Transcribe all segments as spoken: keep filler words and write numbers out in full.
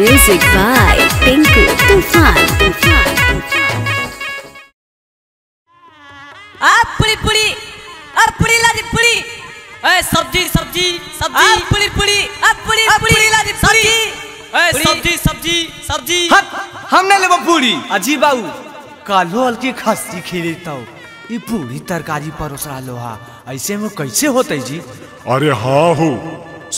Music by Tinku तूफान। आ पुड़ी पुड़ी और पुड़ी लादी पुड़ी ए सब्जी सब्जी सब्जी आ पुड़ी पुड़ी आ पुड़ी पुड़ी लादी पुड़ी ए सब्जी सब्जी सब्जी हमने लेबो पुड़ी अजी बाऊ कालो हल्की खासी खेलेता हूं ई पूरी तरकारी परोसरा लोहा ऐसे में कैसे होते जी। अरे हाँ हो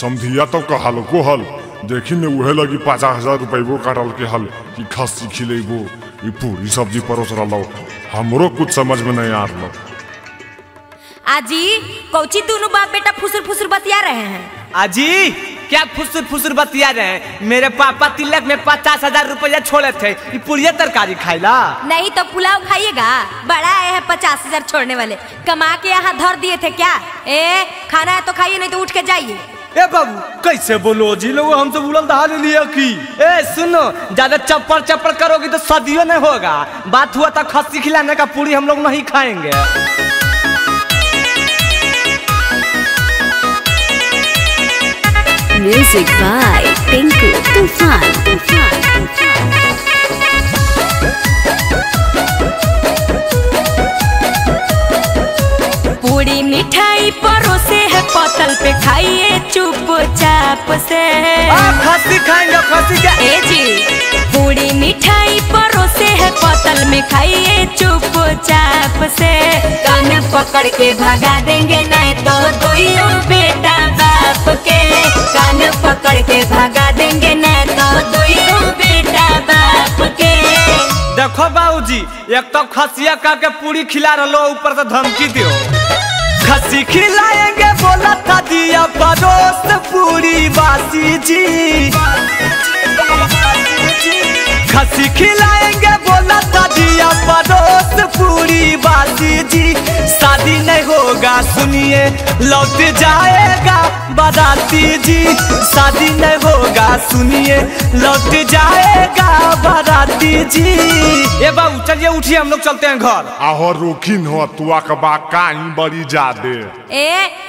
समझिया तो कहल को हल देखी ने उहे लगी पचास हजार रुपये काटल के हल कि खस्सी खिलेबो ई पूरी सब्जी परोसरा लो हमरो कुछ समझ में नहीं आ रहा। आजी कौची दोनों बाप बेटा फुसुर फुसुर बतिया रहे हैं। आजी क्या फुसुर फुसुर बतिया रहे हैं। मेरे पापा तिलक में पचास हजार रुपया छोड़े थे ये पूरी तरकारी खाइला। नहीं तो पुलाव खाइएगा बड़ा है पचास हजार छोड़ने वाले कमा के यहाँ धर दिए थे क्या। ए खाना है तो खाइए नहीं तो उठ के जाइए। ए बाबू कैसे बोलो जी लोग हमसे बुलंद हाल लिया की ए सुनो ज्यादा चप्पड़ चप्पड़ करोगी तो सदियों नहीं होगा। बात हुआ था खस्सी खिलाने का पूरी हम लोग नहीं खाएंगे। म्यूजिक बाय टिंकू तूफान। पूरी मिठाई परोसे है पतल पे खाइए चुपचाप से खस्सी खाएंगे खस्सी का ए जी। पूरी मिठाई परोसे है पतल में खाइए चुपचाप से कान पकड़ के भगा देंगे नहीं तो दुइयों बेटा बाप के कान पकड़ के भगा देंगे ना तो दुइयों बेटा बाप के। देखो बाबूजी एक तो खसिया का के पूरी खिला रहो ऊपर से धमकी दियो खस्सी खिलाएंगे बोला था दिया परोस पूरी बासी जी खस्सी खिलाएंगे बोला था दिया परोस पूरी बासी जी। शादी नहीं होगा सुनिए लौट जाएगा बाराती जी। शादी नहीं होगा सुनिए लौट जाएगा बाराती जी। ए बाबू चलिए उठिए हम लोग चलते हैं घर। आहो रोकिन हो तुआ का बाकाई बड़ी जादे ए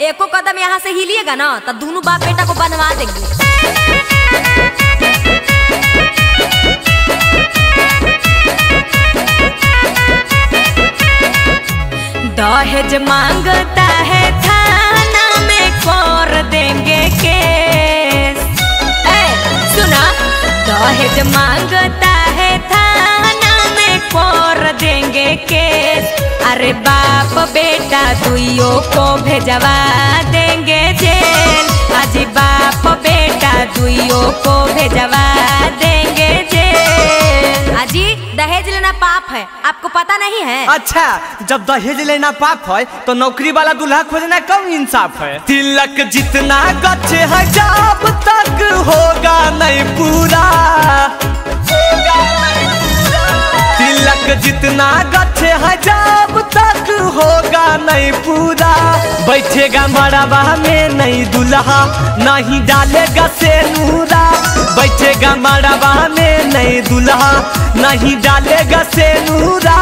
एको कदम यहाँ से हिलिएगा ना तो दोनों बाप बेटा को बनवा देंगे। दहेज मांगता है थाना में कर देंगे केस। ए सुना दहेज मांगता है थाना में कर देंगे केस। अरे बाप बेटा दुइयों को भेजवा देंगे जेल। अजी बाप बेटा दुइयों को भेजवा देंगे जेल। अजी दहेज लेना पाप है आपको पता नहीं है। अच्छा जब दहेज लेना पाप है तो नौकरी वाला दूल्हा खोजना कम इंसाफ है। तिलक जितना गच्छे है जब तक होगा नहीं पूरा तिलक जितना गच्छे है जब तक होगा नहीं पूरा। बैठेगा मड़वा में नहीं दूल्हा नहीं डालेगा सेनूरा। बैठेगा मड़वा में नहीं दूल्हा नहीं डालेगा सेनूरा।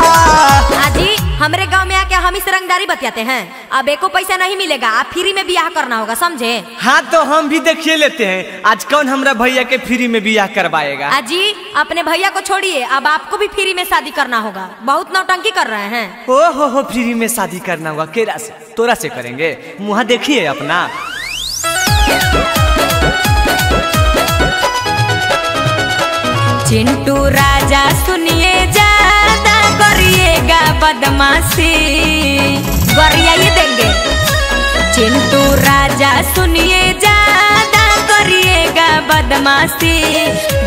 आजी हमरे गांव में आके हम इस रंगदारी बतियाते हैं अब एको पैसा नहीं मिलेगा आप फ्री में ब्याह करना होगा समझे। हाँ तो हम भी देखिए लेते हैं आज कौन हमरा भैया के फ्री में ब्याह करवाएगा। आजी अपने भैया को छोड़िए अब आपको भी फ्री में शादी करना होगा बहुत नौटंकी कर रहे हैं। ओ हो हो फ्री में शादी करना होगा केरा से तोरा से करेंगे मुँह देखिए अपना। चिंटू राजा सुनिए ज्यादा करिएगा बदमाशी गरिया ही देंगे। चिंटू राजा सुनिए ज्यादा करिएगा बदमाशी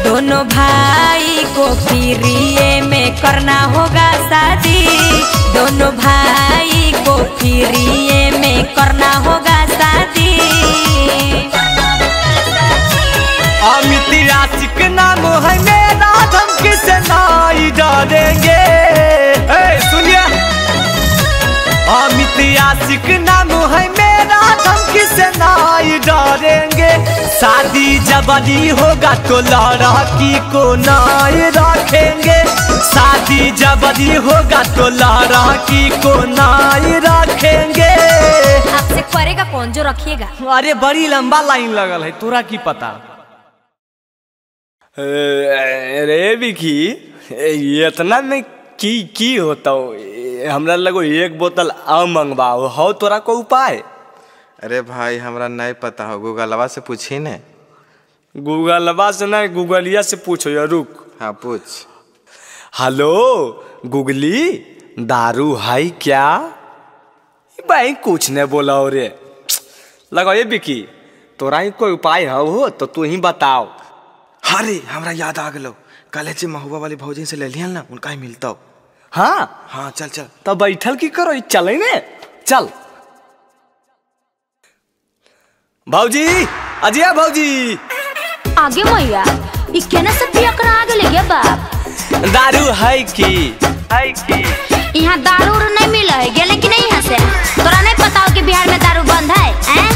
दोनों भाई को फ्रीए में करना होगा शादी। दोनों भाई को फ्रीए में करना होगा शादी। अमित राशिक नाम है मेरा धमकी से नाई डालेंगे। सुनिए अमित राशिक नाम है मेरा धमकी से नाई डालेंगे। शादी जबरी होगा तो लड़की को नाई रखेंगे। शादी जबरी होगा तो लड़की को नाई रखेंगे। आपसे करेगा कौन जो रखिएगा। अरे बड़ी लंबा लाइन लगल है तोरा की पता। रे बिकी इतना में की की होता हो, हमरा लगो एक बोतल आम मंगवाओ हो, तोरा को उपाय? अरे भाई हमरा नहीं पता हो, गूगलवा से पूछी ने। गूगलवा से नहीं, गूगलिया से पूछो यार, रुक। हाँ पूछ। हेलो गूगली, दारू है क्या? भाई कुछ नहीं बोला हो रे। लगो ये बिकी तोरा ही कोई उपाय हो तो तू ही बताओ। अरे हमरा याद आ गलो, कल जे महुआ वाली भौजी से ले लिया ना, उनका ही मिलता हो। हाँ हाँ चल चल। तब बैठल की करो, चले ने चल। भौजी अजिया भौजी आगे मैया, ई केना सब एकरा आगे ले गया बाप। दारू है की है की यहां दारू नहीं मिले है, गेले कि नहीं यहां से? तोरा नहीं पता हो कि बिहार में दारू बंद है? हैं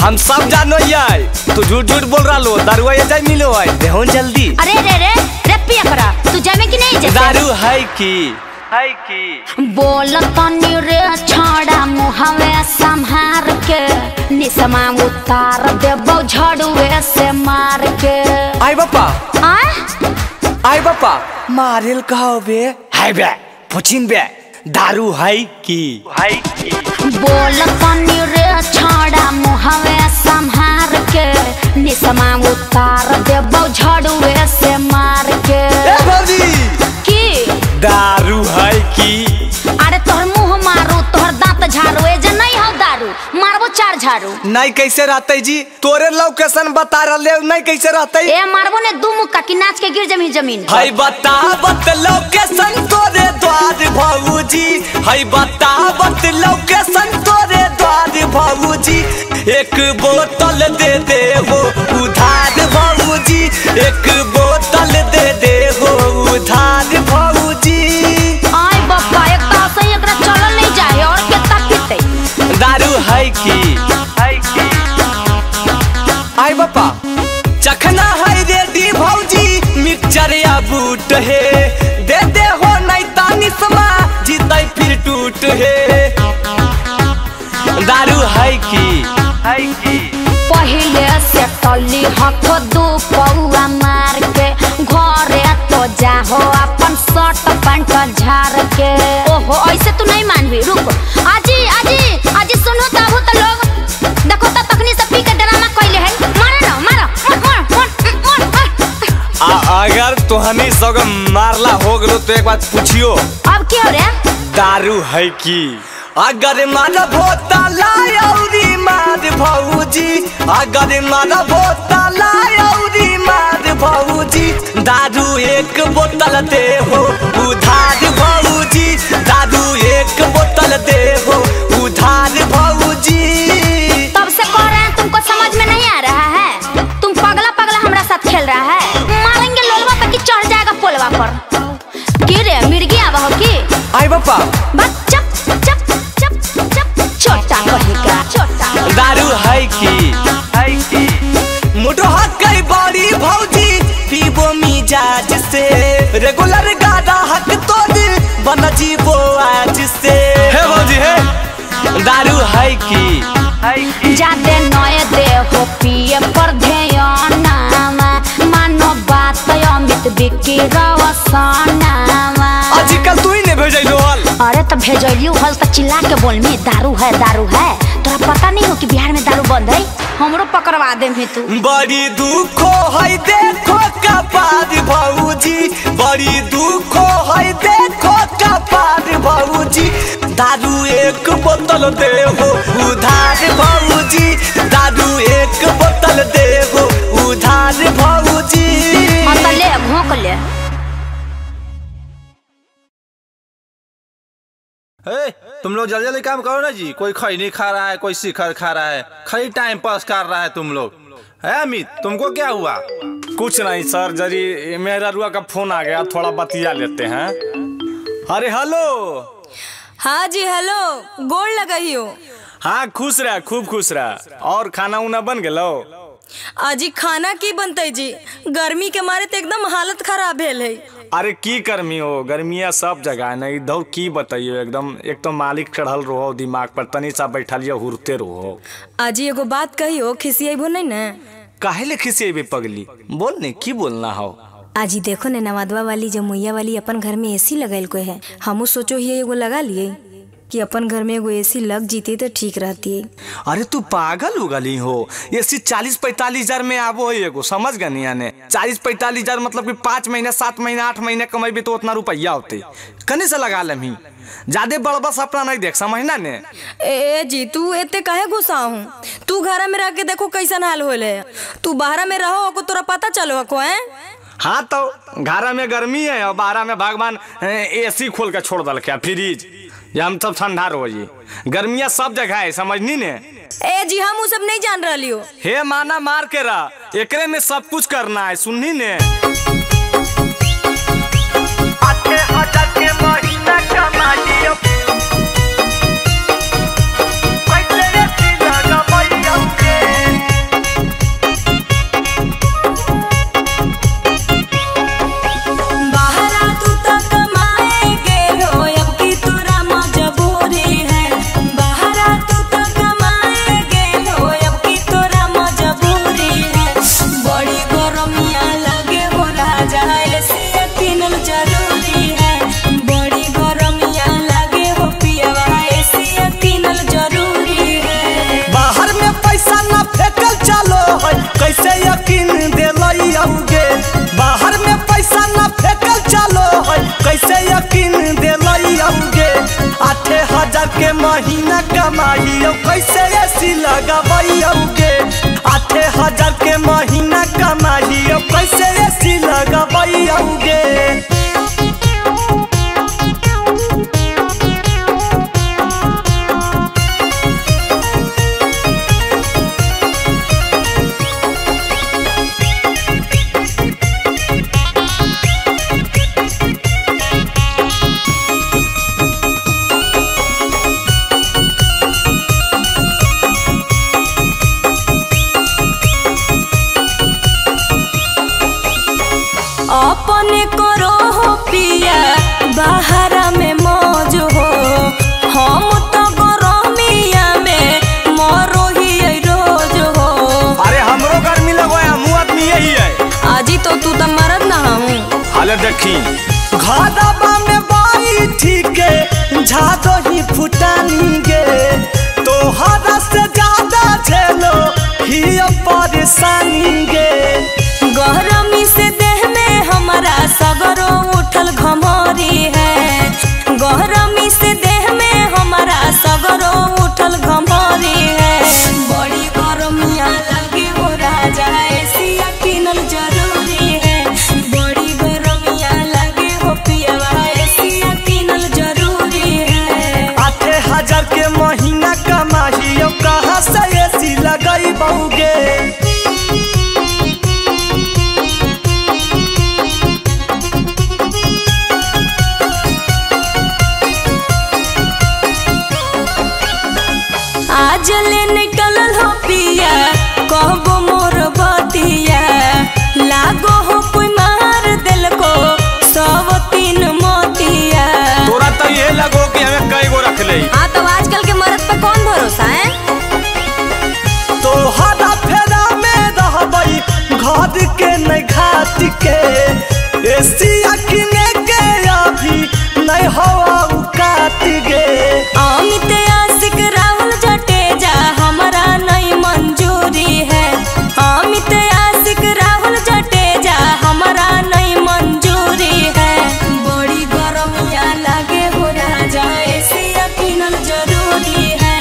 हम सब जानो यार, तू झूठ झूठ बोल रहा लो। दारू है जाय मिलो है, देहो जल्दी। अरे रे रे रे पिया करा, तू जाय में कि नहीं जाय? दारू है की है की बोल तनी रे छड़ा मुहावे संहार के, निसमा उतार देबो झड़ुए से मार के। आई बापा आय आई बापा मारेल कहो बे। हाय बे पुछिन बे, दारू है की है की बोल तनी रे छड़ा मुहावे संहार के, निसमा उतार देबो झड़ुए से मार के। ए भौजी की दारू है की? अरे तोहर मुंह मारू, तोहर दांत झाड़ू, ए जे नहीं हो दारू, मारबो चार झाड़ू। नहीं कैसे रहते जी, तोरे लोकेशन बता रहले, नहीं कैसे रहते? ए मारबो ने दू मुक्का की नाच के गिर जमी जमीन। भाई बता बत लोकेशन तोरे द्वार भौजी, भाई बता बत लोकेशन तोरे द्वार भौजी। एक बोतल दे दे हो उधार भौजी, एक बोतल दे दे हो उधार भौजी। आय बाबा एकटा से एकरा चलल नहीं जाए, और केता पीते? दारू है की है की आय बाबा चखना है रेडी भौजी, मिक्सचर या बूट है दे दे हो, नहीं तानी समा जीते फिर टूट है। दारू है की है की पहले से टली हथो दो पौआ मार के, घरे तो जाओ अपन शर्ट पैंट झार के। ओहो ऐसे तू नहीं मानबी, रुक। आजी आजी आजी सुनो, तबो तो लोग देखो त तखनी से पी के ड्रामा कइले है। मारो ना मारो मार मार मार मार। आ अगर तोहनी सग मारला हो गेलो तो एक बात पूछियो, अब की हो रे? दारू है की? अगर मारा बोतला औरी मार भौजी, अगर मारा बोतला औरी मार भौजी। दारू एक बोतल दे हो उधार भौजी, दारू एक बोतल दे हो उधार भौजी। तब से कह रहे हैं, तुमको समझ में नहीं आ रहा है? तुम पगला पगला हमारा साथ खेल रहा है। मारेंगे लोलवा पे कि चढ़ जाएगा पोलवा पर? की रे मिर्गी आवा हो की? आई बापा बस चप चप दारू है की है की मुडो हकई बड़ी भौजी, पीबो मिजाज से रेगुलर गादा हक तो दिल बन जीवो आज से। हे भौजी हे दारू है की है की जाते नए देहो पिए पर ध्यान नामा, मानो बात अमित बिकी रवसानामा। आजकल तू ही ने भेजैलो हल। अरे त भेजैलियो हल त चिल्ला के बोल में दारू है दारू है। तोरा पता नहीं हो कि बिहार में दारू बंद है? हमरो पकड़वा दे में तू। बड़ी दुख है देखो कपार भौजी, बड़ी दुख है देखो कपार भौजी। दारू एक बोतल दे हो उधार भौजी, दारू एक बोतल दे हो उधार भौजी। मत ले भोंक ले। ए, तुम लोग जल्दी जल्दी काम करो ना जी, कोई खई नहीं खा रहा है, कोई शिखर खा रहा है, खाली टाइम पास कर रहा है तुम लोग। है अमित तुमको क्या हुआ? कुछ नहीं सर, जरी मेरा रुआ का फोन आ गया, थोड़ा बतिया लेते हैं। अरे हेलो। हाँ जी हेलो, गोड़ लगाई हो? हाँ खुश रहा, खूब खुश रहा। और खाना उना बन गलो? आजी खाना की बनते जी, गर्मी के मारे एकदम हालत खराब है। अरे की गर्मी हो, गर्मिया सब जगह न इधर, की बताइयो एकदम। एक तो मालिक चढ़ल रहो दिमाग पर, तनी सा बैठलिया हुरते रहो। आजी एगो बात कहियो, खिसियबो नहीं ना? काहे ले खिसे बे पगली, बोल ने की बोलना हो। आजी देखो ने नवादवा वाली जमुइया वाली अपन घर में एसी लगाल को है, हमू सोचो ही एगो लगा लिए कि अपन घर में एगो एसी लग जीती तो ठीक रहती है। अरे तू पागल हो गली हो, एसी चालीस पैतालीस हजार में आबो है एगो, समझ गनी यानी चालीस पैतालीस हजार मतलब कि पाँच महीना सात महीना आठ महीना कमेबी तो उतना रुपया होते, कने से लगा लमी, ज्यादा बड़बा सपना नहीं देख समझना ने। ए जी तू एते काहे गुस्सा हूँ, तू घर में रह के देखो कैसा हाल होल है, तू बाहर में रहो को तोरा पता चलो को है। हाँ तो घर में गर्मी है और बाहर में भगवान एसी खोल के छोड़ दल के फ्रिज, हम सब ठंडा रहो जी, गर्मियाँ सब जगह है समझनी ने। ए जी हम सब नहीं जान रही हो, हे माना मार के रहा, एकरे में सब कुछ करना है सुननी ने। के महीना कमाइयो कैसे एसी लगाइयो के, आठ हजार के महीना कमाइयो कैसे एसी लगाइयो के। अपने करो हो पिया बहरा में मौज हो, हम तो गरमिया में मरो ही रोज हो। अरे हमरो गर्मी लगो है, हमू आदमी यही है। आजी तो तू तो मरद ना हूँ। हाल देखी घादाबा में बाई ठीक है झादो ही फुटानी गे, तो हद से ज्यादा झेलो ही परेशानी गे, गरमी से देह में हमारा सगरो उठल घमौरी है, गरमी से देह में हमारा सगरो उठल घमौरी है, बड़ी गरमियाँ लगे हो राजा एसी किनल जरूरी है, बड़ी गरमियाँ लगे हो पियवा एसी किनल जरूरी है। आठ हजार के महीना कमाइयो कहाँ से एसी लगाई बहुगे। जले निकल हो पिया कहबो मोर बतिया, लागो हो कोई मार दिल को सब तीन मोतिया। तोरा तो ये लगो कि हमें कई गो रख ले। हाँ तो आजकल के मर्द पे कौन भरोसा है, तो हरा फेरा में रहबई घर के नहीं घाट के, एसी किने के अभी नहीं हवा उकात गे। अमित आशिक राहुल जटेजा हमारा नहीं मंजूरी है, अमित आशिक राहुल जटेजा हमारा नहीं मंजूरी है, बड़ी गरमियाँ लगे हो राजा एसी किनल जरूरी है,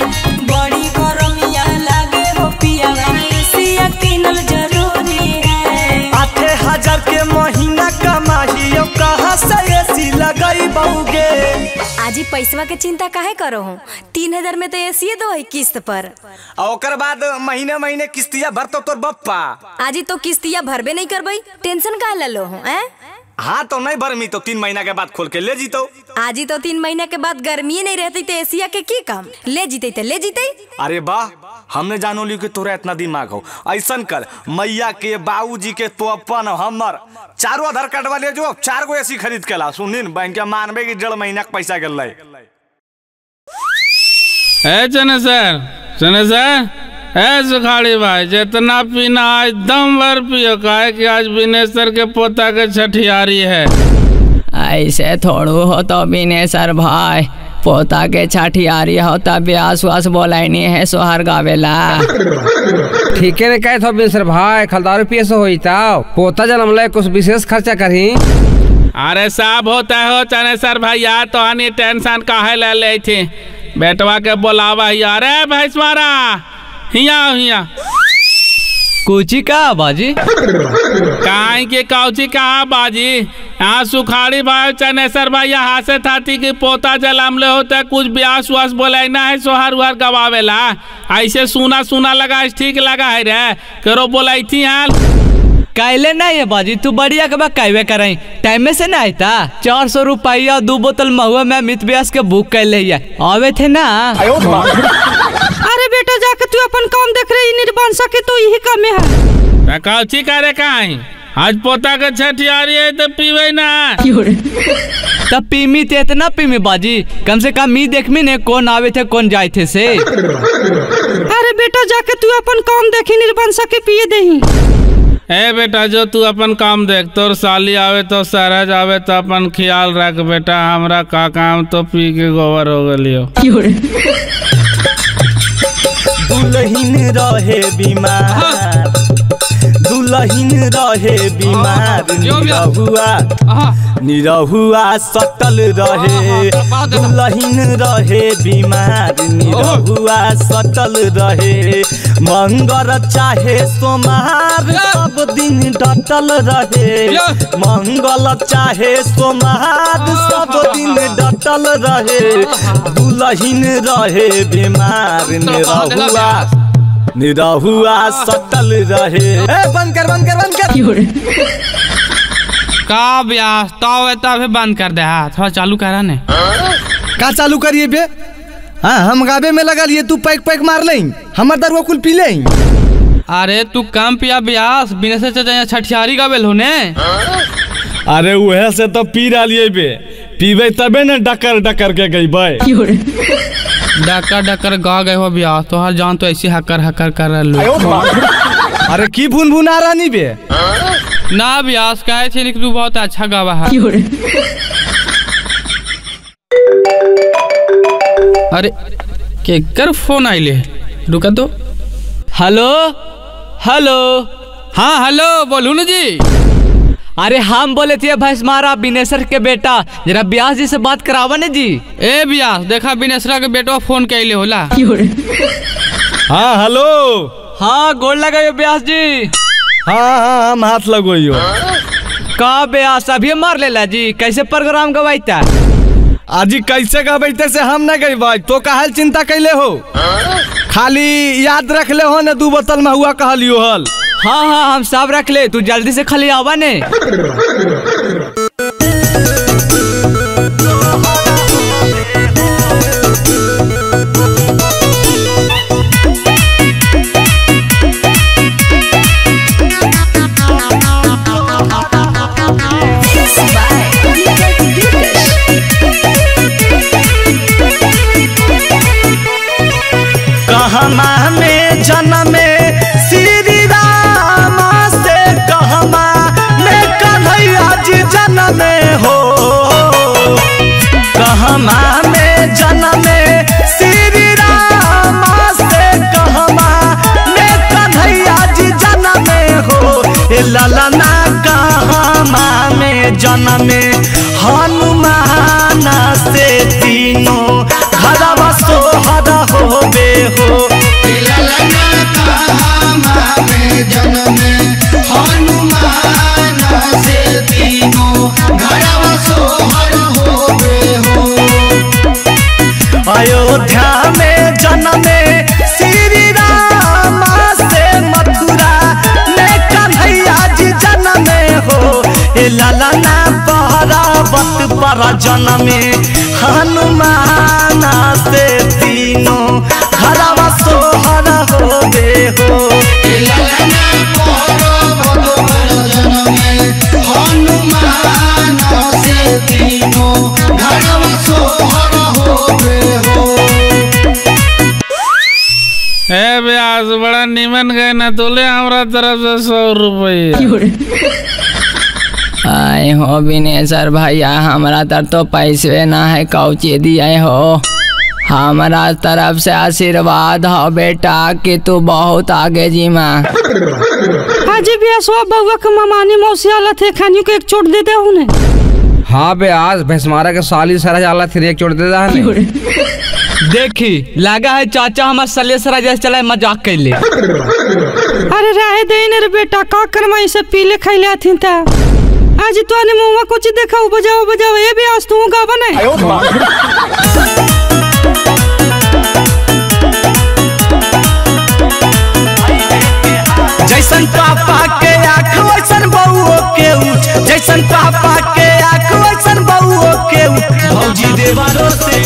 बड़ी गरमियाँ लगे हो पिया एसी किनल जरूरी है। आठ हजार के महीना कमाइयो कहाँ से एसी लगाई बहुगे। आजी पैसवा के चिंता काहे करो हो, तीन हजार में तो एसी दो है किस्त पर, और ओकर बाद महीने महीने किस्तिया भर तो तोर बप्पा। आजी तो किस्तिया भरबे नहीं करबई, टेंशन काहे ले लो हो। हाँ तो नहीं भरमी तो तीन महीना के बाद खोल के ले जीतो। आजी तो तीन महीना के बाद गर्मी नहीं रहती तो एसिया के की काम, ले जीते तो ले जीते। अरे वाह हमने जानो ली कि तोरा इतना दिमाग हो, ऐसा कर मैया के बाबूजी के तो अपन हमर चारो आधार कार्ड वाले जो चार गो एसी खरीद के ला, सुन बहन के मानबे की डेढ़ महीना के पैसा गल। चने सर चने सर है सुखाड़ी भाई, जितना पीना आज दम भर पियो, काहे कि आज बिनेसर के पोता के छठियारी है। ऐसे थोड़ू हो तो बिनेसर भाई, पोता के छठियारी हो तब ब्यास वास बोलाइनी है सोहर गावेला। ठीक है कहे थो बिनेसर भाई, खलदारू पिए से होई ताओ, पोता जनमले कुछ विशेष खर्चा करही। अरे साहब होता हो चनेसर भाई, यार तो आनी टेंशन काहे ले ले थी, बेटवा के बोलावा यार। अरे भैंसवारा हिया हिया कोची का बाजी, काहे के काउची का बाजी, यहाँ सुखाड़ी भाई चनेसर भाई यहाँ से थाती की पोता जलामले होता कुछ ब्यास व्यास बोलना है सोहर उहर गवावेला। ऐसे सुना सुना लगा ठीक लगा है रे, करो बोलाई थी हाल कहले नहीं है बाजी, तू बढ़िया कबा कहवे करे, टाइम में से ना आयता। चार सौ रुपया दो बोतल महुआ में मित ब्यास के बुक कर ले आवे थे ना। अरे बेटा जाके तू अपन काम देख रही, निर्वंश के तो यही काम है। काउची करे काई आज पोता के छठियारी है तो पीवे ना तब पीमी थे इतना पीमी बाजी, कम से कम मी देख में ने कौन आवे थे कौन जाए थे से। अरे बेटा जाके तू अपन काम देखी, निर्वंश के पिए दही। ए बेटा जो तू अपन काम देख, तोर साली आवे तो सरहज आवे तो अपन ख्याल रख बेटा, हमरा का काम तो पी के गोबर हो गलियो। दुल्हिन रहे बीमार, दुल्हिन रहे बीमार, निरहुआ निरहुआ सटल रहे, दुल्हिन रहे बीमार, निरहुआ सटल रहे, मंगर चाहे सोमार सब दिन डटल रहे, मंगल चाहे सोमार सब दिन डटल रहे, दुल्हिन रहे बीमार, निरहुआ निरहुआ सटल रहे। ए बंद कर बंद कर बंद कर का ब्यास तो तभी बंद कर दे, हाँ थोड़ा चालू करा ने। का चालू करिए बे, हाँ हम गावे में लगा लिए, तू पैक पैक मार ले, हमार दरुआ कुल पी ले। अरे तू कम पिया ब्यास, बिना से चाचा छठियारी गावेल होने। अरे वह से तो पी डालिए बे, पीबे तबे न डकर डकर के गई भाई, डकर डकर गा गए हो ब्यास, तो हर जान तो ऐसी हकर हकर कर रहे। अरे की भून भून आ रहा नहीं बे ना ब्यास, कहे थे तू बहुत अच्छा गावा है। अरे के कर फोन आइले, रुका तो। हेलो हेलो, हाँ हेलो बोलू न जी। अरे हम बोले थे भैंसवारा बिनेसर के बेटा, जरा ब्यास जी से बात करावा ने जी। ए ब्यास देखा बिनेसरा के बेटवा फोन कैले होला। हाँ हेलो, हाँ गोड़ लगायो ब्यास जी। हाँ हाँ हम हाथ लगायो। का ब्यास अभी मार लेला जी, कैसे प्रोग्राम गवाईता आजी, कैसे गवाईते से हम न गई, तो काहे चिंता कैले हो, खाली याद रख ले हो न दू बोतल महुआ कहलियो हल। हाँ हाँ हम सब रख ले, तू जल्दी से खाली आवा ने। कहमा में जन्म ललना कहमा में जनमे हनुमान से तीनों घरवा सोहर होबे हो, ललना कहमा में जनमे हनुमान से तीनों घरवा सोहर होबे हो, अयोध्या में जनमे श्री राम से मथुरा ललना पहरावत पर जनमे हनुमान से तीनों घरवा सोहर होबे हो, ललना पहरावत पर जनमे हनुमान से तीनों घरवा सोहर होबे हो। ए आज बड़ा निमन गए ना तो ले हमारा तरफ से सौ रुपये। आए हो विनेश्वर भैया हमारा तरफ तो पैसे ना है कौची दिए हो। हमारा तरफ से आशीर्वाद हो बेटा कि तू बहुत आगे जीमा। आज भी बउआ के मामानी मौसी हालत है खानियों को एक चोट दे दे उन्हें। हाँ बे आज भैंसमारा के साली सरा हालत है एक चोट दे दे। देखी लगा है चाचा हमारे सले सरा जैसे चला है मजाक कर ले। अरे राहे देने रे बेटा का करमा इसे पीले खाई ले थी ता। आज तो आने मुँह कुछ देखा बजाओ बजाओ ये भी आज तू गा बने। जैसन पापा के आँख वैसन बउओ के उठ। जैसन पापा के आँख वैसन बउओ के उठ। भौजी देवारो से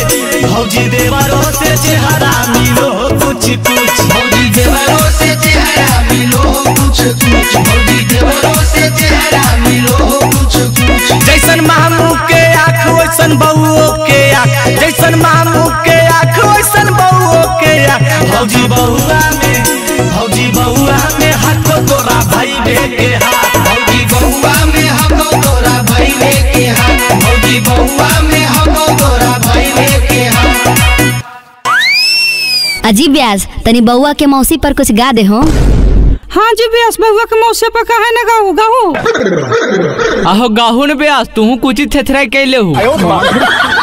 भौजी देवारो से चेहरा मिलो कुछ कुछ। भौजी देवारो से चेहरा मिलो कुछ कुछ। भौजी देवारो से चेहरा मिलो कुछ कुछ। जैसन मामू के आँख वैसन बउओ के आँख। जैसन मामू के आँख वैसन बउओ के आँख। भौजी बउआ में भौजी बउआ में तोरा भाई के हाथ। भौजी बउआ में हम तोरा भाई के हाथ। भौजी बउआ में हम तोरा भाई के हाथ। अजीब ब्यास तनी बउआ के मौसी पर कुछ गा दे हो। हाँ जी ब्यास बउआ के मौसी पर कहे न गाऊ गाऊ। आहो गाहू न ब्यास तू कुछ थेथराई के ले हु।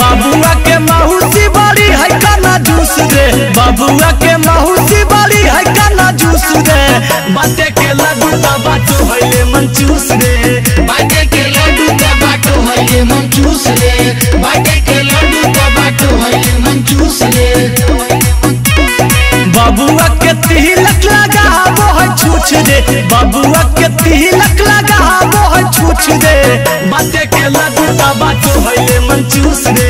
बबुआ के माहौसी बड़ी है काना जूस दे। बबुआ के माहौसी बड़ी है काना जूस दे। बाटे के लड्डू दबा तो होइले मन चूस दे। बाटे के लड्डू दबा तो होइले मन चूस दे। बाटे के लड्डू दबा तो होइले मन चूस दे। बबुआ के तिलक लगा वो है छूछ दे। बबुआ के तिलक लगा वो है छूछ दे। बाटे के लड्डू दबा तो होइले मन चूस दे।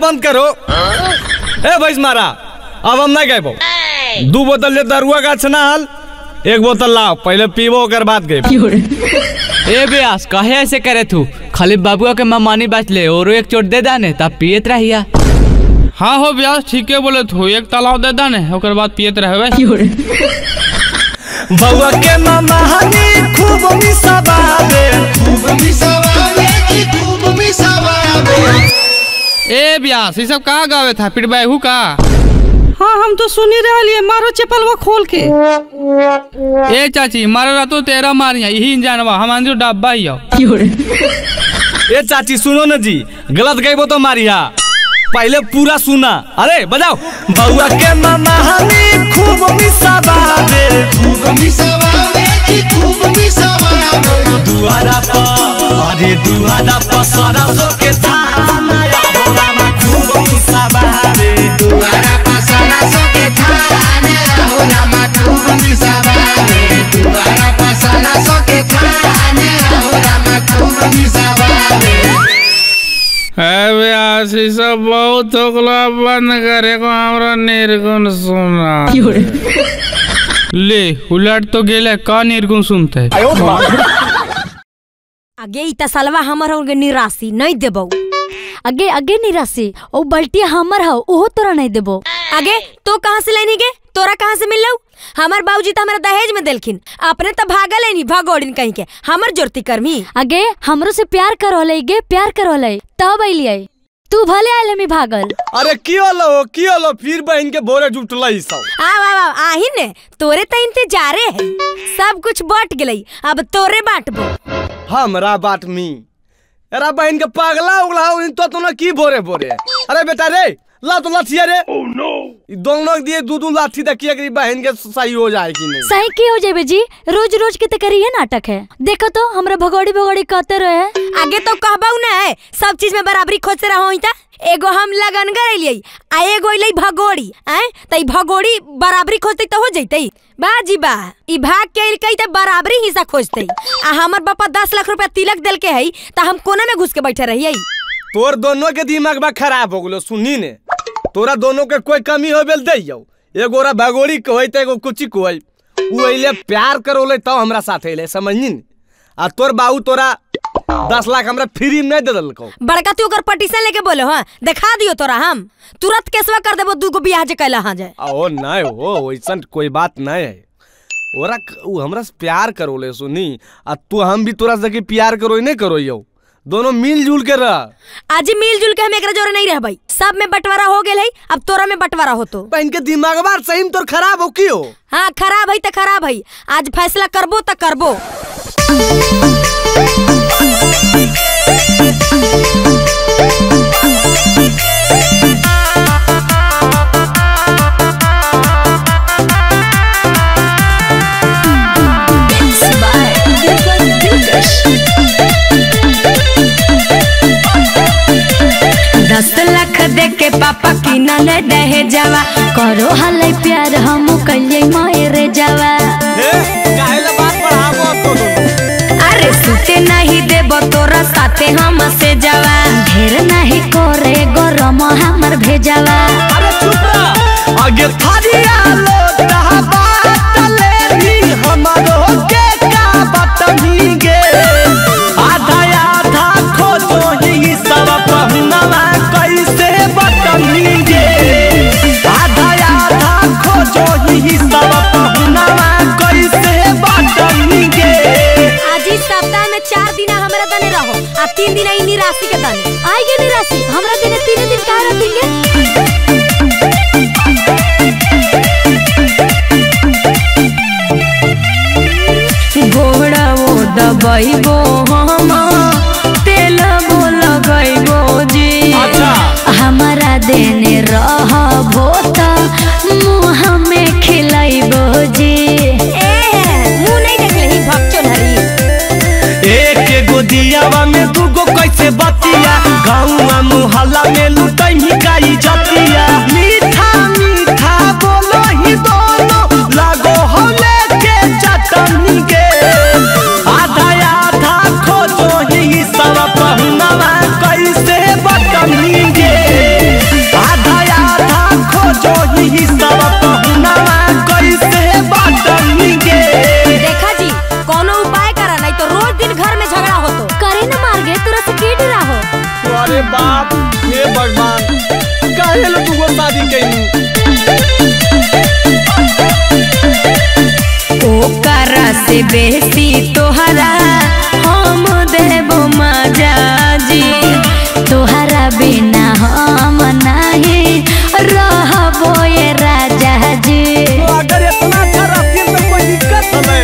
बंद करो ए भाई मारा अब हम नहीं गएबो। दू बोतल ले दारुआ का छना हाल एक बोतल लाओ पहले पीबो ओकर बाद गए। ए ब्यास कहे ऐसे करे तू खाली बाबुआ के मामानी बात ले और एक चोट दे दाने तब पियत रहिया। हाँ हो ब्यास ठीक है बोले तू एक तालाब दे दाने ओकर बाद पियत रहबे। बउआ के मामानी खूब मिसाबावे खूब मिसाबावे की खूब मिसाबावे। ए ब्यास ये सब कहा गावे था पिट बैहू का। हाँ हम तो सुनी रहिए मारो चप्पल वो खोल के। ए चाची मारो रातो तेरा मारिया यही जानवा हमारे जो डब्बा ही हो। ए चाची सुनो न जी गलत गए वो तो मारिया पहले पूरा सुना। अरे बजाओ बउआ के मामा हनी खूब मिसाबावे खूब मिसाबावे की खूब मिसाबावे। दुआरा पा अरे दुआरा पा सारा सो के थाना दुआरा पसारा सो के थाने रहो ना माथू मिसाबावे। दुआरा पसारा सो के थाने रहो ना माथू मिसाबावे। है ब्यास ये सब बहुत होगला बंद करे को हमरा निर्गुण सुना। ले उलट तो गेले का निर्गुण सुनते। आगे इता सालवा हमर होगे निराशी नहीं देबो। अगे अगे निराशी ओ बल्टिया हमर हो ओहो तोरा नहीं देबो। आगे तो कहां से लेनी गे तोरा कहां से मिल लौ। हमार बाबूजी त हमरा दहेज में देलखिन अपने त भागा लेनी भगोड़िन कहीं के हमर जोरती करमी। आगे हमरो से प्यार करो ले गे प्यार करो ले तब आइली आई तू भले आइले में भागल। अरे की होलो की होलो फिर बहन के बोरे जुटलई सब। आ वा वा आही ने तोरे त इंतजारे है सब कुछ बट गेलई अब तोरे बांटबो हमरा बाटमी। अरे बहन के पागला उगला तो तोना की बोरे बोरे। अरे बेटा रे ला तो लाठी रे। ओह नो दोनों दिए दू दू लाठी देखिए कि बहन के सही हो जाएगी नहीं। सही की हो जाए जी रोज रोज के तकरी है नाटक है। देखो तो हमरा भगोड़ी भगोड़ी कहते रहे। आगे तो कहबाऊ ना है सब चीज में बराबरी खोजते रहो ही ता। एगो हम लगन गरलियै आ एगो इलै भगोड़ी ऐ तई भगोड़ी बराबरी खोजते तो हो जइतै। बाजी बा ई भाग के इलकै त बराबरी हिस्सा खोजते आ हमर बापा दस लाख रुपया तिलक देल के है त हम कोना में घुस के बैठे रहियै। तोर दोनों के दिमाग बा खराब हो गेलो सुनी ने तोरा दोनों के कोई कमी हो बेल दे जाओ, एगोरा भगोड़ी कोई तो एगो कुची कोई। उ अइले प्यार करोले तब तो हमरा साथ अइले, समझनी न। आ तोर बाबू तोरा दस लाख हमरा फ्री में दे देलको। बड़का तू ओकर पटिशन लेके बोलो हां, दिखा दियो तोरा हम तुरंत केसवा कर देबो दूगो बियाह जे कैला हां जे। ओ नै हो, ओइसन कोई बात नै है। ओरा उ हमरा से प्यार करोले सुनी, आ तू हम भी तोरा से के प्यार करोई नै करोइयो, दोनों मिलजुल के रह। आज मिलजुल के हम एकरा जोरे नहीं रह भाई, सब में बटवारा हो गेल है, अब तोरा में बटवारा हो तो। इनके दिमाग बार सही में तोर खराब हो की हो। हाँ खराब है तो खराब है, आज फैसला करबो तो करबो। दस लाख दे के पापा की नल डहे जावा, करो हल प्यार हम कहिए मेरे जावा। अरे सुते नहीं देव तोरा साथे हम से जावा, ढेर नहीं करे गरम हमर भेजावा। अरे आ तीन दिन आई निराशी के दाने आई गे निराशी हमरा दिन तीन दिन का रह देंगे। घोड़ा वो दबाई वो हमा तेल वो लगाई वो जी, अच्छा हमारा देने रहा भोता मुँह में खिलाई वो जी। दियावा में दूगो कैसे बतिया, गाँव मोहल्ला में लुटई मिकाई जतिया। मीठा मीठा बोलो ही दोनों लगो हो लेके चटनी के, आधा आधा खोजो ही सब पहुनवा कैसे बटनी के, आधा आधा खोजो ही सब पहुनवा कैसे बटनी के। देखा जी कोनो उपाय करा, नहीं तो रोज दिन घर में झगड़ा हो बाप। ये भगवान काहे लो तू शादी कइनी, ओकरा से बेसी तोहरा हम देबो मजा जी, तोहरा बिना हम नाही रहबो ये राजा जी। अगर इतना अच्छा रखिए तो कोई दिक्कत नै,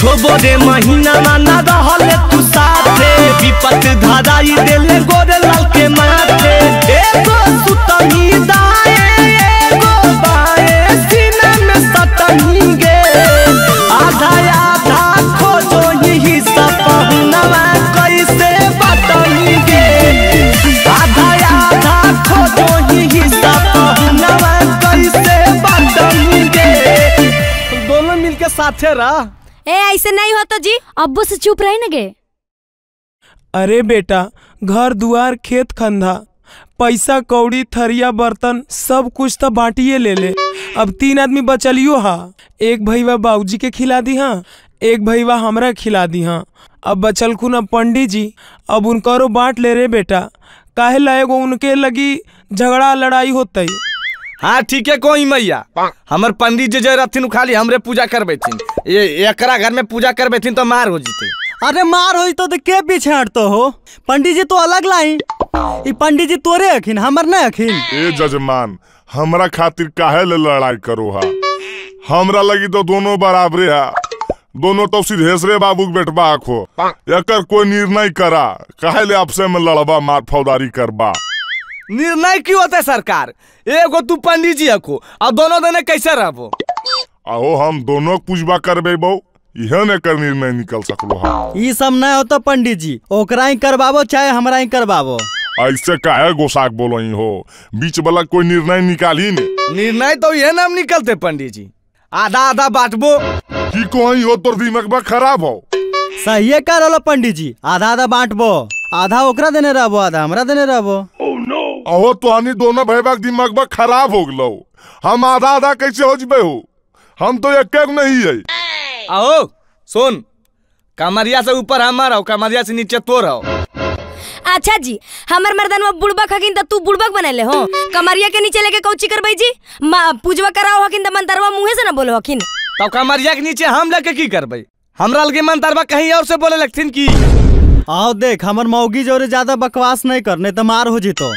छोबो दे महीना ना ना रहल तू साथे, विपत धादाई देले साथे रहा। ए ऐसे नहीं होता जी, अब्बू से चुप रहे नगे। अरे बेटा घर दुआर खेत खंधा पैसा कौड़ी थरिया बर्तन सब कुछ तो बांटिए ले ले, अब तीन आदमी बचलियो हा, एक भईवा बाबूजी के खिला दी हा, एक भईवा हमरा खिला दी हा, अब बचल खुन अब पंडित जी, अब उनकरो बांट ले रे बेटा, काहे लाएगो उनके लगी झगड़ा लड़ाई होते। हाँ ठीक है कोई मैया, हमर पंडित जी जे रहथिन खाली हमरे पूजा कर बैठिन, ये एकरा घर में पूजा कर बैठिन तो मार हो जीते। अरे मार हो तो, तो के पीछे हटतो हो, पंडित जी तो अलग लाई, ई पंडित जी तोरे अखिन हमर न अखिन। ए जजमान हमरा खातिर काहे ले लड़ाई करो हा, हमरा लगी तो दोनों बराबरे हा, दोनों तो सिद्धेश्वरे बाबू के बेटवा आखो, एकर कोई निर्णय करा, काहे ले आपसे में लड़बा मार फौदारी करबा। निर्णय क्यों होता है सरकार, एगो तू पंडित जी को और दोनों देने कैसे रहबो। आओ हम दोनों पूजबा करबेबो, यह ने कर निर्णय निकल सकलो हा। ई सब न होता पंडित जी, ओकरा ही करबाबो चाहे हमरा ही करबाबो। ऐसे काहे गोसाक बोलई हो, बीच वाला कोई निर्णय निकाली ने। निर्णय तो यह नाम निकलते पंडित जी, आधा आधा बांटबो की कोई हो तोर दिमागबा खराब हो। सही कर पंडित जी, आधा आधा बांटबो, आधा ओकरा देने रहबो आधा हमरा देने रहबो। Oh no. अहो तुहनी दोनों भैया दिमाग बा खराब हो गलो। हम आधा आधा कैसे हो जबे हो, हम तो एक नहीं है। आओ सुन, कमरिया से ऊपर हमारा और कमरिया से नीचे तो रहो। अच्छा जी, हमार मर्दन में बुड़बक हकिन तू बुड़बक बनले हो, कमरिया के नीचे लेके कौची करबई जी? पूजवा कराओ हकिन त मंतरवा मुंह से न बोलो हकिन। तो कमरिया के नीचे हम लेके की करबई? हमरा लगे मंतरवा कहीं और से बोले लगथिन की। आओ देख, हमर मौगी जोरे ज्यादा बकवास नहीं करने त मार हो जीतो।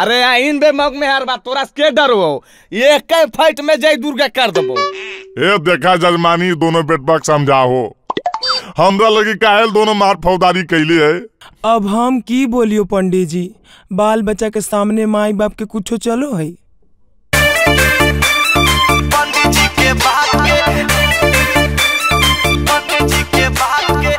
अरे आइन बे मग में हर बात तोरा के डर हो, एक के फाइट में जय दुर्गा कर दबो। ए देखा जजमानी, दोनों बेटबाक समझाओ, हमरा लगी काहेल दोनों मार फौदारी कैली है। अब हम की बोलियो पंडित जी, बाल बच्चा के सामने माई बाप के कुछो चलो है। पंडित जी के बात के, पंडित जी के बात के।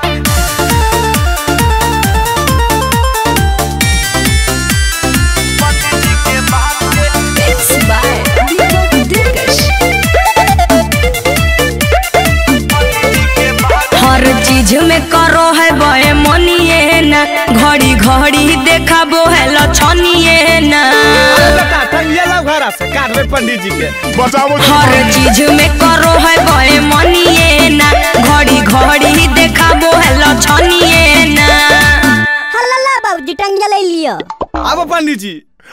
हर चीज में करो है बहे मोनिए ना, घड़ी घड़ी देखा बो है लछनिए ना। पंडित जी के बचाओ, हर चीज में करो है बहे मोनिए ना, घड़ी घड़ी देखा बो है लछनिए ना। हल्ला बाबूजी टंग ले लियो। अब पंडित जी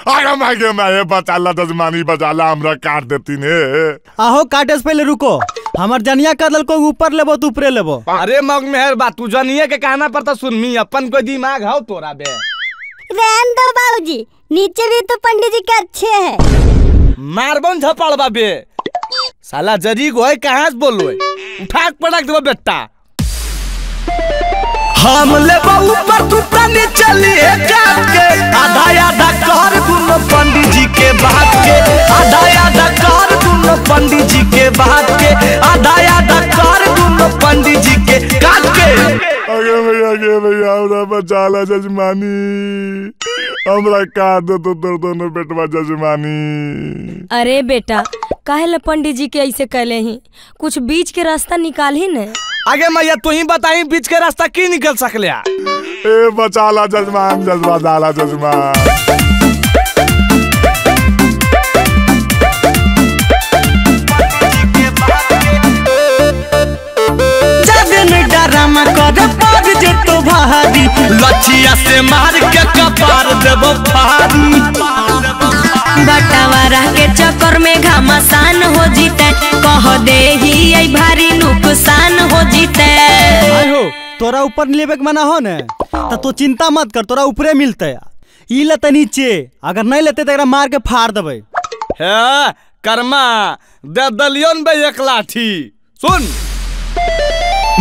आगा मागे माये बचाला दजमानी बचाला, हमरा काट देती ने। आहो काटे से पहले रुको, हमार जनिया कदल को ऊपर लेबो तू ऊपरे लेबो। अरे मग मेहर बात, तू जनिया के कहना पर तो सुनमी, अपन कोई दिमाग हो तोरा बे। रहन दो बाबूजी, नीचे भी तो पंडित जी के अच्छे है। मारबन झपड़ बाबे, साला जरी गोय कहाँ से बोलो, उठाक पड़क देबो बेटा। हम लेबो ऊपर तू पानी चली है जाके, आधा आधा कर दूनो पंडित जी के बात के, आधा आधा कर दूनो पंडित जी के बात के, आधा आधा कर दूनो पंडित जी के काट के। आगे भैया आगे भैया, हमरा बचाला जजमानी, हमरा काट दे तो दर दोनों बेटवा जजमानी। अरे बेटा काहे ल पंडित जी के ऐसे कहले ही, कुछ बीच के रास्ता निकाल ही न। आगे मैया तू ही बताई, बीच के रास्ता की निकल सकले? ए बचाला जजमान, जजमा डाला जजमान। लचिया से मार के कपार देबो फाड़ी, बटवारा के चक्कर में घमासान हो जीते, कह दे ही आई भारी नुकसान हो जीते। आयो तोरा ऊपर लेबे के मना हो ने, त तो चिंता मत कर, तोरा ऊपरे मिलते। ई लत नीचे, अगर नहीं लेते त एकरा मार के फाड़ देबे। हे कर्मा दे दलियन बे एक लाठी, सुन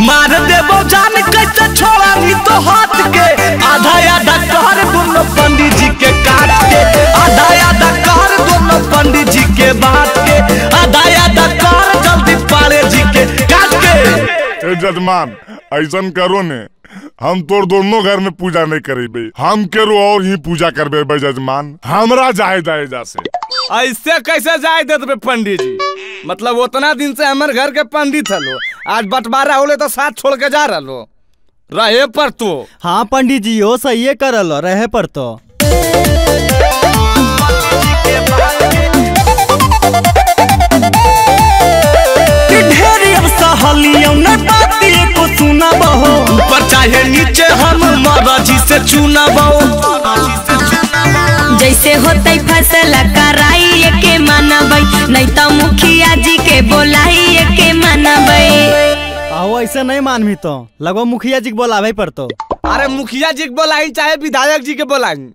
मार देबो जान कैसे छोड़ा नी तो हाथ के, आधा आधा कर दोनों पंडित जी के काट के, आधा आधा कर दोनों पंडित जी के बात के, आधा आधा कर जल्दी पाले जी के काट के। जजमान ऐसन करो ने, हम तोर दोनों घर में पूजा नहीं करेबे, हम केरो और ही पूजा करबे भाई जजमान, हमरा जाए जाए जासे। ऐसे कैसे जाए देते पंडित जी? मतलब उतना दिन से हमारे घर के पंडित हलो, आज बटवारा होले तो साथ छोड़ के जा रहा लो, रहे पर तो। हाँ पंडित जी हो सही कर लो, रहे पर तो। ऊपर चाहे नीचे हम महाराजी से चुना बहु, जैसे होते फसल कराई के मानबई, नहीं तो मुखिया जी के बोलाई के मानबई। आओ ऐसे नहीं मानबी तो लगो मुखिया जी के बोलावे पर तो। अरे मुखिया जी के बोलाई चाहे विधायक जी के बोलाई,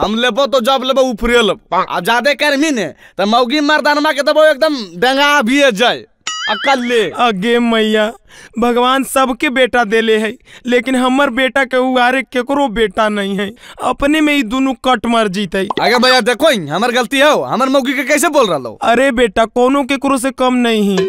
हम लेबो तो जब लेबो ऊपरे लेबो। अब ज्यादा करमी ने तो मौगी मर्दानमा के देबो एकदम डंगा भी जाए अकल्ले। अगे मैया भगवान सबके बेटा देले है, लेकिन हमार बेटा के उगारे केकरो बेटा नहीं है, अपने में ही दोनों कट मर जीते। आगे भैया देखो हमार गलती है, हमार मौगी के कैसे बोल रहा लो? अरे बेटा कोनो केकरो से कम नहीं है।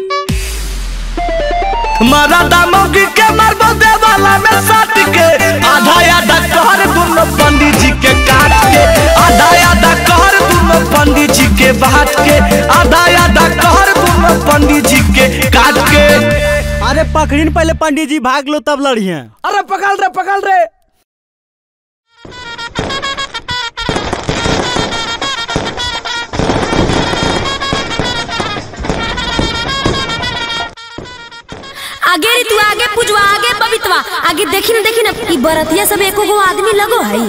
मरादा मौगी के मरबो देवाला में साथ के, आधा आधा कर दोनों पंडित जी के काट के, आधा आधा कर दोनों पंडित जी के बात के, आधा आधा कर दोनों पंडित जी के काट के। अरे पकड़िन पहले पंडित जी, भाग लो तब लड़िए। अरे पकड़ रे पकड़ रे। पूजवा आगे बबितवा आगे देखी न देखी न ई बरतिया सब एको गो आदमी लगो है।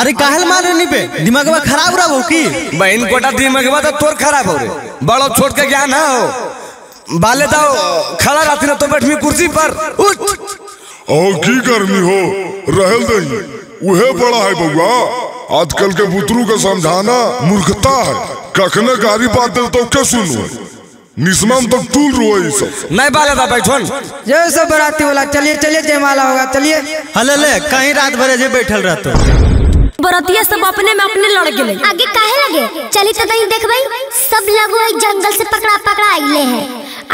अरे काहल मारनी पे दिमागवा खराब रहा हो की बहन कोटा दिमागवा तो तोर खराब हो रे बड़ो छोट के ज्ञान ना हो बाले दाओ खड़ा रहती न तो बैठमी कुर्सी पर उठ ओ की गर्मी हो रहल दही उहे बड़ा है बउवा आजकल के बुतरू का समझाना मूर्खता है कखने गारी बात दे तो के सुनू निस्मम तक तो टूल रोई सब नहीं बाले दा बैठन ये सब बराती वाला चलिए चलिए जयमाला होगा चलिए हले ले कहीं रात भर जे बैठल रहतो बरातिया सब अपने में अपने लड़ गेले आगे काहे लगे चली त नहीं देखबई सब लगो जंगल से पकड़ा पकड़ा आइले हैं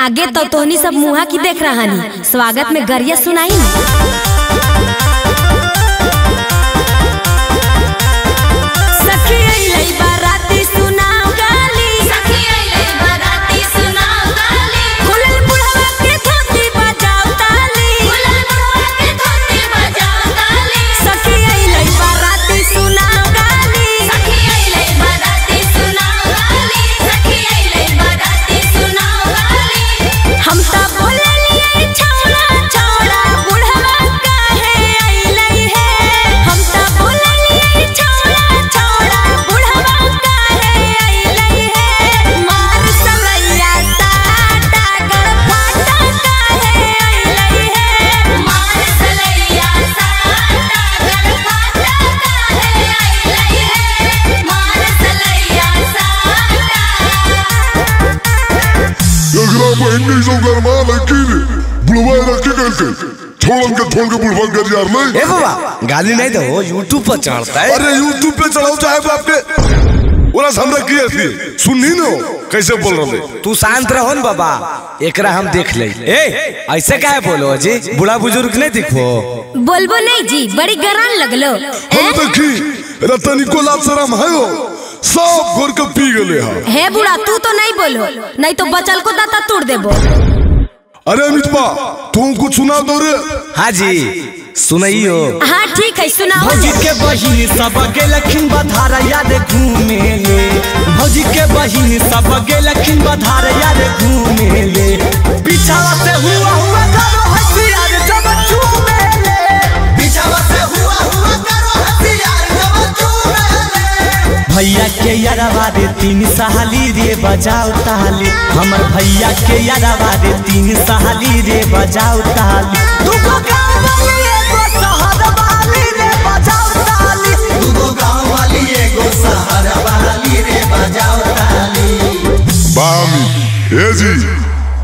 आगे तो तोहनी सब मुहा की देख रहनी स्वागत में गरिया सुनाई छोड़न के छोड़ के बुलबुल कर यार ले ए बाबा गाली नहीं दो YouTube पर चढ़ता है। अरे YouTube पे चढ़ाओ चाहे बाप के ओला हमरा की है सुननी न कैसे बोल रहले तू शांत रहो न बाबा एकरा हम देख ले ए ऐसे काहे बोलो जी बुढ़ा बुजुर्ग नहीं दिखो बोलबो नहीं जी बड़ी गरान लगलो हम तो की रतनी को लाभ शर्म है हो सब घोर के पी गेले हे बुढ़ा तू तो नहीं बोलो नहीं तो बचल को दाता तोड़ देबो। अरे मितवा तुम कुछ सुना दो रे। हाँ जी सुनाइयो। हाँ ठीक है सुनाओ। भौजी के बहिनी सब गेलखिन बटवारा यार घूमे ले भौजी के बहिनी सब गेलखिन बटवारा यार घूमे ले पिछावा से हुआ हुआ दारू हंसी यार जब चूमे ले पिछावा से हुआ हुआ दारू हंसी यार जब चूमे ले भैया के यारवा रे तीन सहाली रे बजाओ ताली हमर भैया के यारवा रे तीन सहाली रे बजाओ ताली दुगो गांव वाली एगो शहर वाली रे बजाओ ताली दुगो गांव वाली एगो शहर वाली रे बजाओ ताली बाम ए जी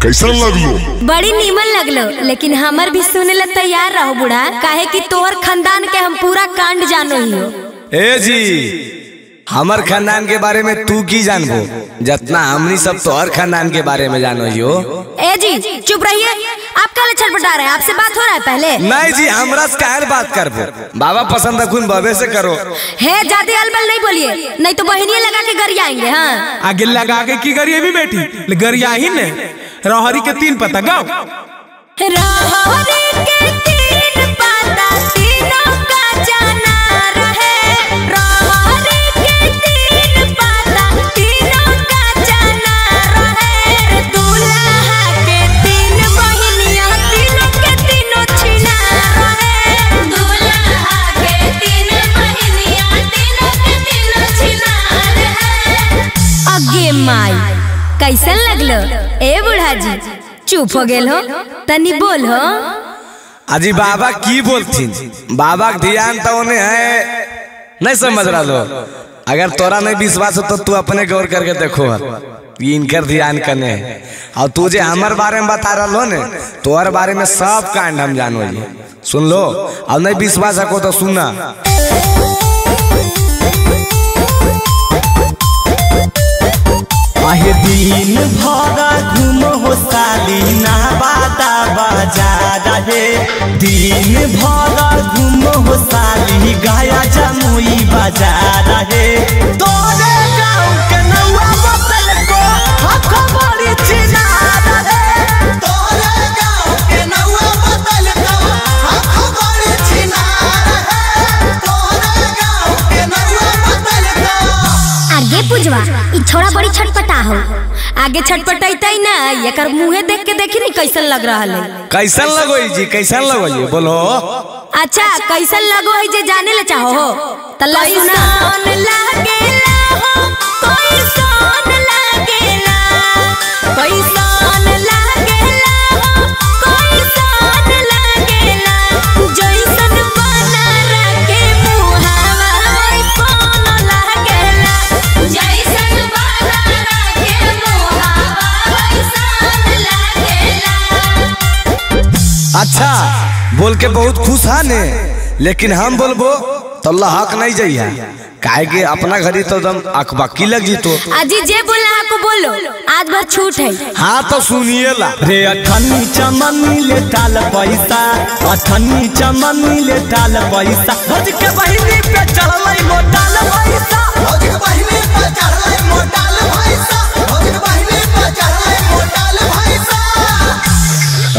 कैसन लगलो बड़ी नीमन लगलो लेकिन हमर भी सुने ला तैयार रहो बुढ़ा काहे कि तोहर खानदान के हम पूरा कांड जानो हियो। ए जी हमार खानदान के बारे में तू की जानबो जितना हमनी सब तो हर खानदान के बारे में जानो हो। ए जी चुप रहिए आप काले छटपटा रहे आपसे बात हो रहा है पहले नहीं जी हमरा से काहे बात करबो बाबा पसंद खुन बाबे से करो हे ज्यादा अलबल नहीं बोलिए नहीं तो बहनिया लगा के गरियाएंगे। हां आगे लगा के की गरिए भी बेटी गरिया ही ने रहरी के तीन पत्ता गाओ रहरी के तीन पत्ता तीनों का जाना रहे रहरी माई कैसन लगलो ए बुढ़ा जी चुप हो गेल हो तनी बोल हो आजी बाबा की बोलथिन बाबा के ध्यान त ओने है नहीं समझ रहा लो अगर तोरा नहीं विश्वास हो तो तू अपने गौर करके देखो ये इनकर ध्यान कने और तू जे हमर बारे में बता रहलो ने तोहर बारे में सब कांड हम जानो ही सुन लो और नहीं विश्वास हो तो सुनना आहे दिन भरा घूम हो सालीना बादा बजारा हे दिन भरा घूम हो साली गाया जमुई बजारा हे तोरे गाँव के नौआ बसल को हक बड़ी चिनारा हे तोरे गाँव के नौआ बसल को हक बड़ी चिनारा हे तोरे गाँव के नौआ बसल को आगे ए पूजवा ई छोड़ा बड़ी छटपटा हो, आगे छटपटाई ना एकर मुंहे देख के देखी नहीं कैसन लग रहा है। कैसन लगोई जी, कैसन लगोई बोलो। अच्छा कैसन लगोई जे जाने ले चाहो हो तल्ला सुना। अच्छा बोल के बहुत खुश है ने, लेकिन हम बोलबो तो लहक नहीं जाइया काहे के अपना घरी तो दम अखबाकी लग जी। तो अजी जे बोला को बोलो, आज भर छूट है। हाँ तो सुनिए ला रे। अठनी चमन ले डाल पैसा, अठनी चमन ले डाल पैसा, भज के बहिनी पे चढ़ले मो डाल पैसा, भज के बहिनी पे चढ़ले मो डाल पैसा, भज के बहिनी पे चढ़ले मो डाल पैसा।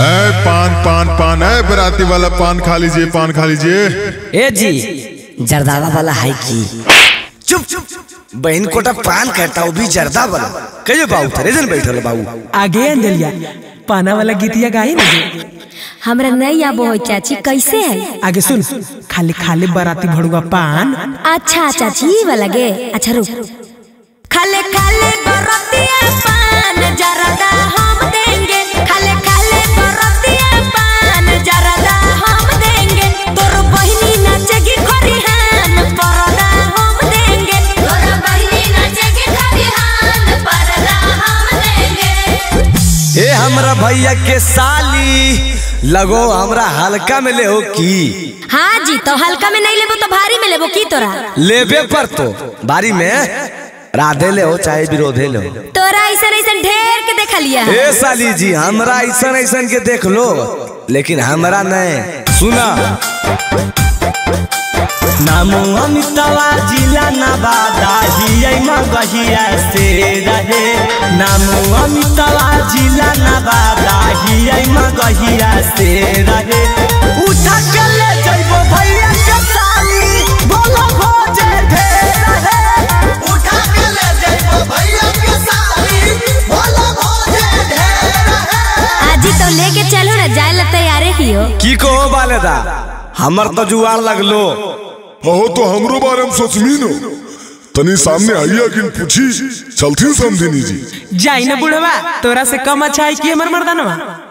ए पान पान पान ए बराती वाला पान खा लीजिए, पान खा लीजिए। ए जी जर्दावा वाला है की चुप चुप बहन कोटा पान कहता वो भी जर्दा वाला कहियो बाबू तेरे जन बैठल बाबू आगे अंजलिया पाना वाला गीतिया गाई ना हमरा नहीं आबो हो चाची कैसे है। आगे सुन खाली खाली बराती भड़ुआ पान। अच्छा चाची वाला गे। अच्छा रुक खाले खाले बराती पान जर्दा हम देंगे, खाले खाले बराती पान जर्दा हम देंगे, तोर बहिनी नाचेगी खरिहान परदा हम देंगे, तोर बहिनी नाचेगी खरिहान परदा हम देंगे। ए हमरा भैया के साली लगो हमरा हल्का में ले हो की। हाँ जी तो हल्का में नहीं लेबो तो भारी में लेबो की। तोरा लेबे पर तो भारी में राधे ले हो चाहे विरोधे ले हो। तोरा ऐसा ऐसा ढेर के देख लिया ए साली जी। हमरा ऐसा ऐसा के देख लो लेकिन हमरा नहीं सुना। नामो अमितावा जिला नवादा जिया मगहिया से रहे, नामो अमितावा जिला नवादा जिया मगहिया से रहे। उठा के ले जइबो भैया के साली बोलो भोज ढेर रहे, उठा के ले जइबो भैया के साली बोलो भोज ढेर रहे। आजी तो लेके चलो ना जाए ल तैयार ही हो की कहो बालेदा हमर तो जुआर लगलो। हो तो हमरो बारे में सोचमी नो तनी सामने आइया किन पूछी चलती समझिनी जी। जाई ना बुढ़वा तोरा से कम अच्छा है कि हमर मर्दानवा।